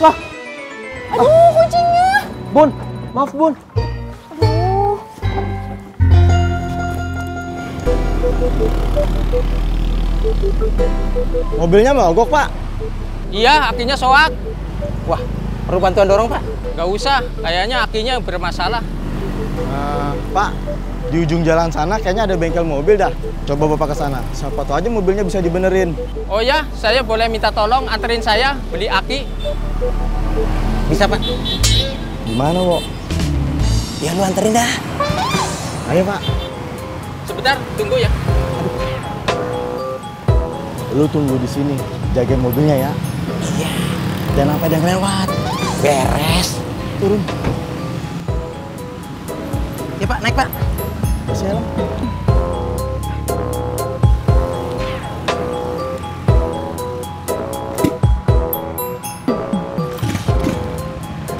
Lah. Aduh, kucingnya. Bun, maaf Bun. Aduh. Mobilnya mogok, Pak. Iya, akinya soak. Wah, perlu bantuan dorong, Pak? Gak usah, kayaknya akinya bermasalah. Pak, di ujung jalan sana kayaknya ada bengkel mobil dah. Coba Bapak ke sana, siapa tahu aja mobilnya bisa dibenerin. Oh ya, saya boleh minta tolong anterin saya beli aki? Bisa Pak. Gimana, Wo? Ya lu anterin dah. Ayo Pak. Sebentar, tunggu ya. Lu tunggu di sini, jagain mobilnya ya. Iya. Jangan sampai ada yang lewat. Beres. Turun. Ya Pak, naik Pak. Sialan.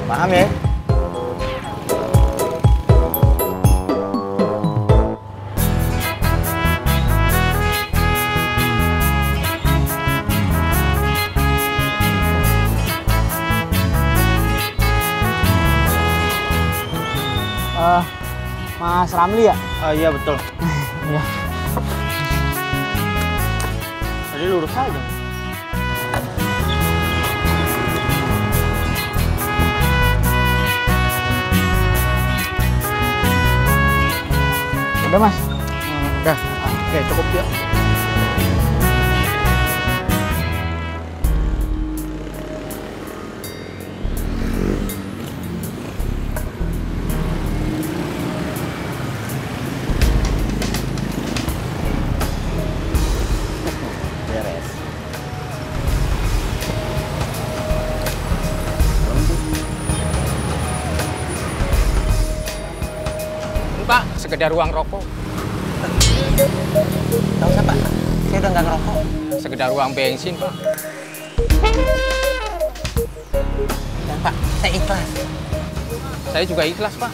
Paham ya? Mas Ramli ya? Iya betul. Iya. Jadi lurus aja. Udah Mas? Udah. Oke, cukup ya. Pak, sekedar uang rokok. Nggak usah, Pak. Saya udah nggak ngerokok. Sekedar uang bensin, Pak. Dan, Pak, saya ikhlas. Saya juga ikhlas, Pak.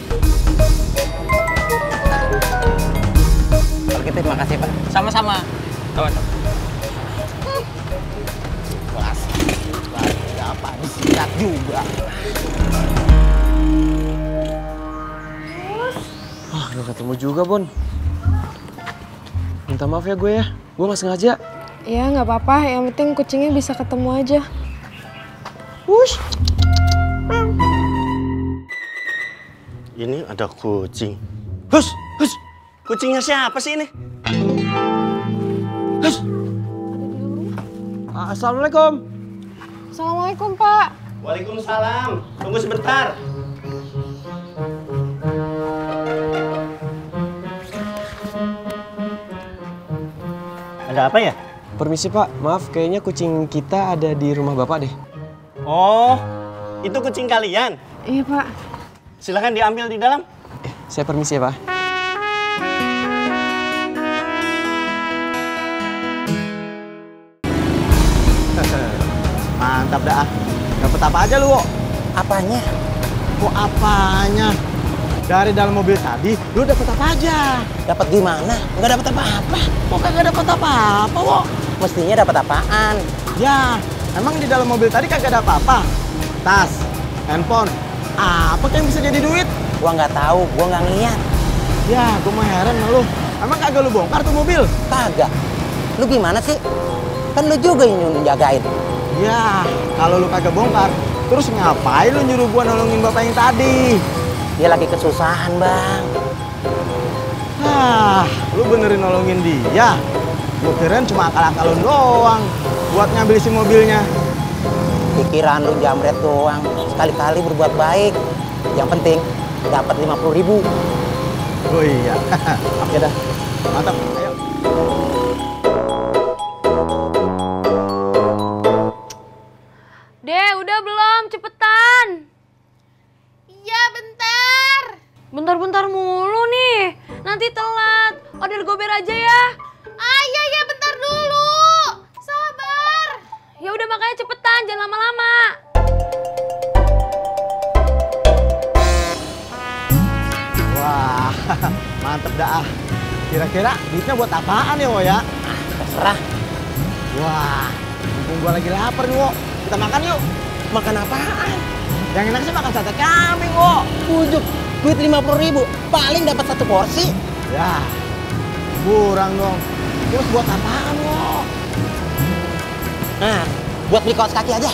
Kalau gitu, terima kasih, Pak. Sama-sama. Sama-sama. Ikhlas. Nggak apa, disikat juga. Nggak ketemu juga, Bon. Minta maaf ya gue ya. Gue nggak sengaja. Iya, nggak apa-apa. Yang penting kucingnya bisa ketemu aja. Wush. Ini ada kucing. Hus, hus. Kucingnya siapa sih ini? Hus. Assalamualaikum. Assalamualaikum, Pak. Waalaikumsalam. Tunggu sebentar. Ada apa ya? Permisi Pak, maaf kayaknya kucing kita ada di rumah Bapak deh. Oh, itu kucing kalian? Iya Pak. Silahkan diambil di dalam. Saya permisi ya Pak. Mantap dah. Dapat apa aja lu, Wo? Apanya? Kok apanya? Dari dalam mobil tadi, lu dapat apa aja? Dapat di mana? Nggak dapat apa-apa. Kok kagak dapat apa-apa, Wo? Mestinya dapat apaan? Ya, emang di dalam mobil tadi kagak ada apa-apa? Tas, handphone, apa yang bisa jadi duit? Gua nggak tahu, gua nggak ngeliat. Ya, gua mah heran sama lu. Emang kagak lu bongkar tuh mobil? Kagak. Lu gimana sih? Kan lu juga yang jagain. Ya, kalau lu kagak bongkar, terus ngapain lu nyuruh gua nolongin bapak yang tadi? Dia lagi kesusahan, Bang. Nah, lu benerin nolongin dia. Gua kirain cuma akal-akalan doang buat ngambil isi mobilnya. Pikiran lu jamret doang. Sekali-kali berbuat baik. Yang penting dapat 50.000. Oh iya. Oke dah. Mantap. Ayo. Deh, udah belum? Cepetan. Iya, bentar. Bentar-bentar mulu nih, nanti telat. Order gober aja ya. Ah iya ya, bentar dulu. Sabar. Ya udah makanya cepetan, jangan lama-lama. Wah, mantep dah. Kira-kira duitnya buat apaan ya, Wo ya? Ah, terserah. Wah, mumpung gua lagi lapar nih, Wo. Kita makan yuk. Makan apaan? Yang enak sih makan sate kambing kok. Ujuk, duit 50.000, paling dapat 1 porsi. Ya, kurang dong. Terus buat apaan kok? Nah, buat beli kaos kaki aja.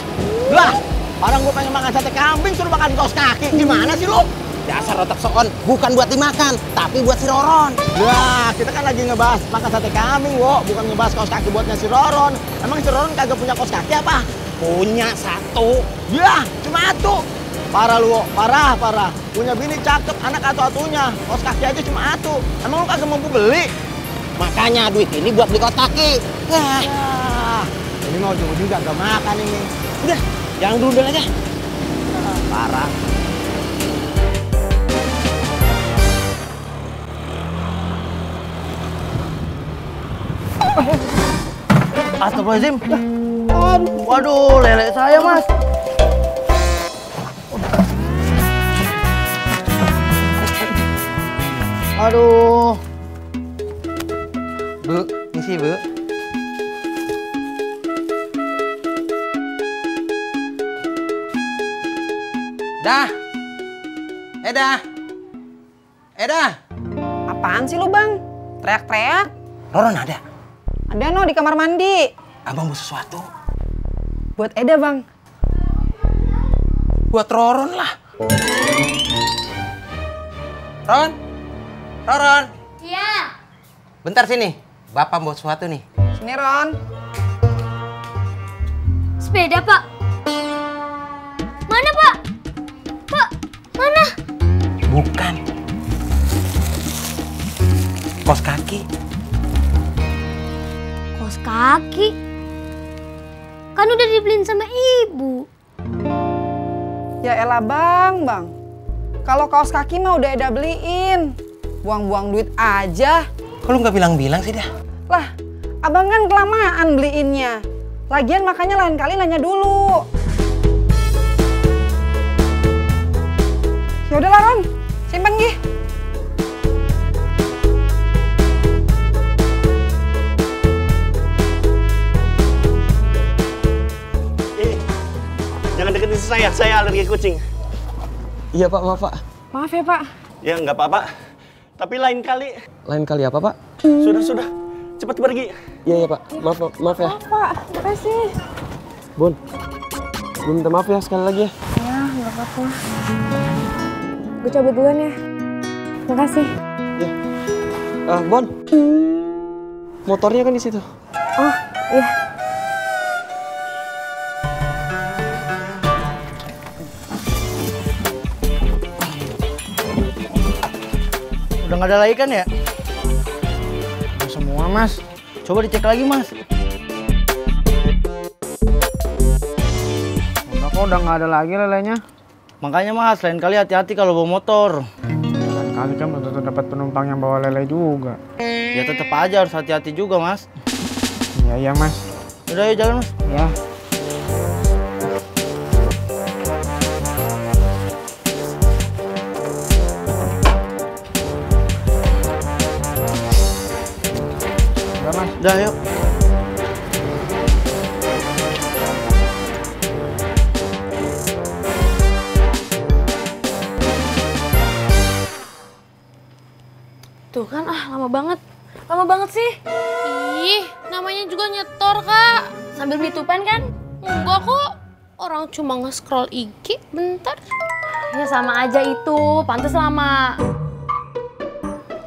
Lah, orang gue pengen makan sate kambing suruh makan kaos kaki. Gimana sih lo? Dasar otak soon, bukan buat dimakan, tapi buat si Roron. Wah, kita kan lagi ngebahas makan sate kambing, wo. Bukan ngebahas kaos kaki buatnya si Roron. Emang si Roron kagak punya kaos kaki apa? Punya 1. Yah, cuma 1. Parah lu, wo. Parah. Punya bini cakep, anak atu-atunya. Kaos kaki aja cuma 1. Emang lu kagak mampu beli? Makanya duit ini buat beli kaos kaki. Yah, ini mau ujung-ujung gak makan ini. Udah, jangan duduk aja. Parah. Astagfirullahaladzim. Waduh, lele saya, Mas. Aduh. Bu, misi, Bu. Dah. Dah. Apaan sih lu, Bang? Teriak-teriak. Roron ada. Ada, no, di kamar mandi. Abang mau sesuatu? Buat Eda, Bang. Buat Roron lah. Roron. Iya. Bentar sini. Bapak mau sesuatu nih. Sini, Ron. Sepeda, Pak. Mana, Pak? Pak, mana? Bukan. Kaos kaki. Kaos kaki? Kan udah dibeliin sama ibu. Ya elah, Bang. Kalau kaos kaki mah udah Eda beliin. Buang-buang duit aja. Kalau nggak bilang-bilang sih dah. Lah, Abang kan kelamaan beliinnya. Lagian makanya lain kali nanya dulu. Ya udahlah, Ron. Simpen, gih. Deketin saya alergi kucing. Iya, Pak, maaf, Pak. Maaf ya, Pak. Ya, nggak apa-apa. Tapi lain kali. Lain kali apa, Pak? Sudah. Cepat pergi. Iya, Pak. Maaf ya. Maaf, Pak. Makasih. Bun minta maaf ya sekali lagi ya. Ya, nggak apa-apa. Gue coba duluan ya. Makasih. Iya. Bun. Motornya kan di situ. Oh, iya. Udah nggak ada lagi kan ya? Nah, semua, Mas. Coba dicek lagi, Mas. Udah nggak ada lagi lelenya. Makanya, Mas, lain kali hati-hati kalau bawa motor. Lain kali kan belum tentu dapat penumpang yang bawa lele juga. Ya tetap aja harus hati-hati juga, Mas. Iya, Mas. Udah, yuk jalan, Mas. Ya. Udah, yuk. Tuh kan, lama banget sih. Ih, namanya juga nyetor, Kak. Sambil mitupan kan? Enggak kok, orang cuma nge-scroll IG bentar. Ya sama aja itu, pantas lama.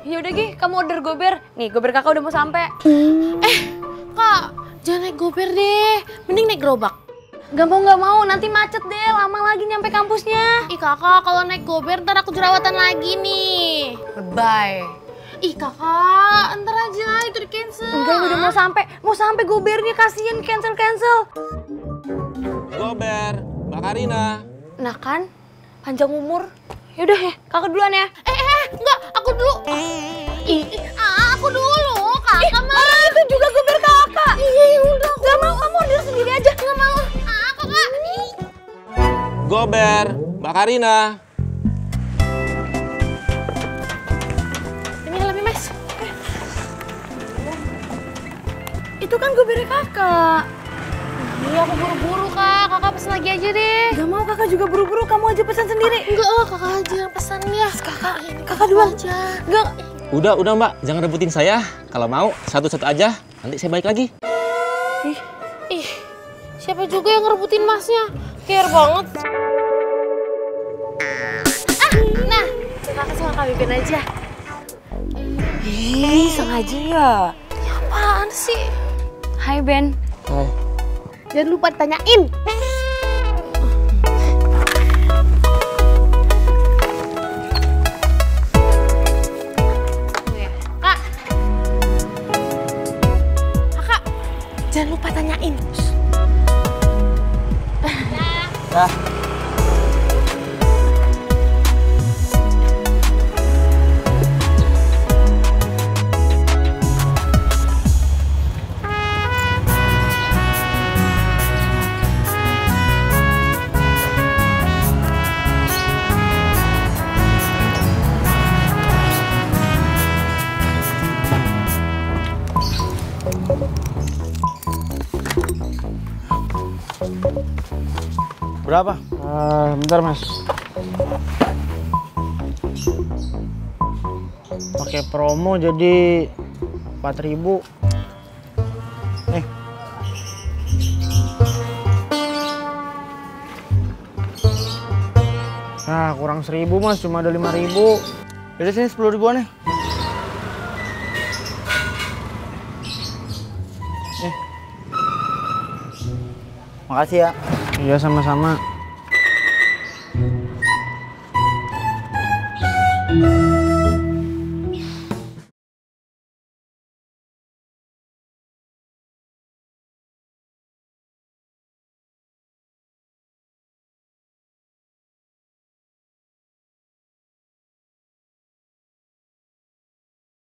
Ya udah, Gi, kamu order gober. Nih, gober kakak udah mau sampai. Kak, jangan naik gober deh. Mending naik gerobak. Gak mau. Nanti macet deh. Lama lagi nyampe kampusnya. Ih, kakak, kalau naik gober ntar aku jerawatan lagi nih. Bye. Ih, kakak, ntar aja lah, itu di-cancel. Enggak, udah mau sampai. Mau sampai gobernya, kasihan cancel. Gober, Mbak Karina. Nah kan, panjang umur. Yaudah ya, kakak duluan ya. Enggak, aku dulu. Aku dulu, kakak mah. Itu juga gober kakak. Iya, udah. Gak mau, kamu order sendiri aja. Gak mau. Aku kak. Gober, Mbak Karina. Ini helmnya, Mas. Itu kan gobernya kakak. Iya, aku buru-buru, Kak. Kakak pesan lagi aja deh. Gak mau, Kakak juga buru-buru. Kamu aja pesan sendiri. Enggak, Kakak aja yang pesan ya. Kakak dua aja. Enggak. Udah, Mbak. Jangan rebutin saya. Kalau mau, satu-satu aja. Nanti saya balik lagi. Ih, siapa juga yang ngerebutin masnya? Care banget. Nah, Kakak sama Kak Bibin aja. Ih, sengaja ya. Ya apaan sih? Hai, Ben. Hai. Jangan lupa ditanyain. Kak. Kakak, jangan lupa tanyain. Nah. Berapa? Bentar, Mas. Pakai promo jadi 4.000. Nih. Nah, kurang 1.000, Mas. Cuma ada 5.000. Jadi sini 10.000-an nih. Nih. Makasih ya. Iya, sama-sama.